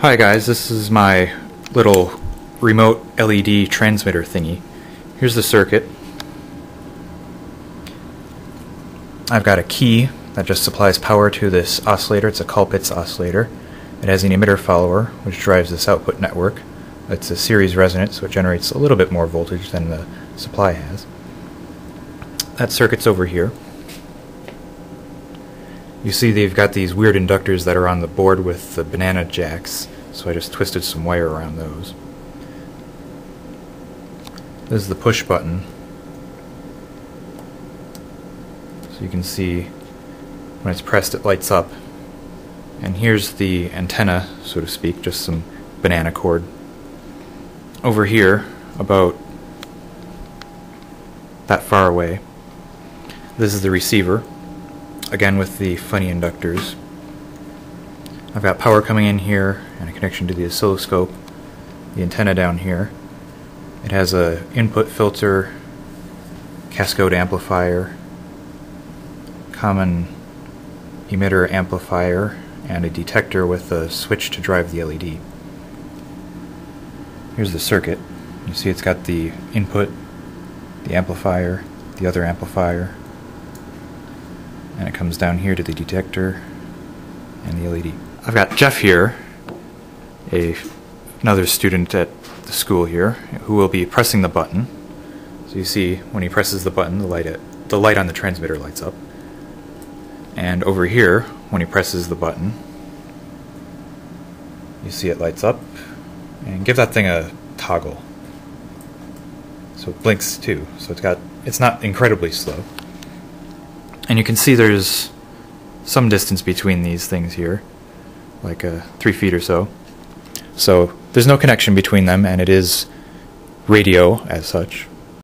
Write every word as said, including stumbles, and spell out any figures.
Hi guys, this is my little remote L E D transmitter thingy. Here's the circuit. I've got a key that just supplies power to this oscillator. It's a Colpitts oscillator. It has an emitter follower which drives this output network. It's a series resonant, so it generates a little bit more voltage than the supply has. That circuit's over here. You see they've got these weird inductors that are on the board with the banana jacks, so I just twisted some wire around those. This is the push button. So you can see when it's pressed it lights up. And here's the antenna, so to speak, just some banana cord. Over here, about that far away, this is the receiver. Again with the funny inductors. I've got power coming in here and a connection to the oscilloscope, the antenna down here. It has a input filter, cascode amplifier, common emitter amplifier, and a detector with a switch to drive the L E D. Here's the circuit. You see it's got the input, the amplifier, the other amplifier, and it comes down here to the detector and the L E D. I've got Jeff here, a, another student at the school here, who will be pressing the button. So you see when he presses the button, the light, at, the light on the transmitter lights up. And over here, when he presses the button, you see it lights up. And give that thing a toggle. So it blinks too, so it's got, it's not incredibly slow. And you can see there's some distance between these things here, like uh, three feet or so. So there's no connection between them, and it is radio as such.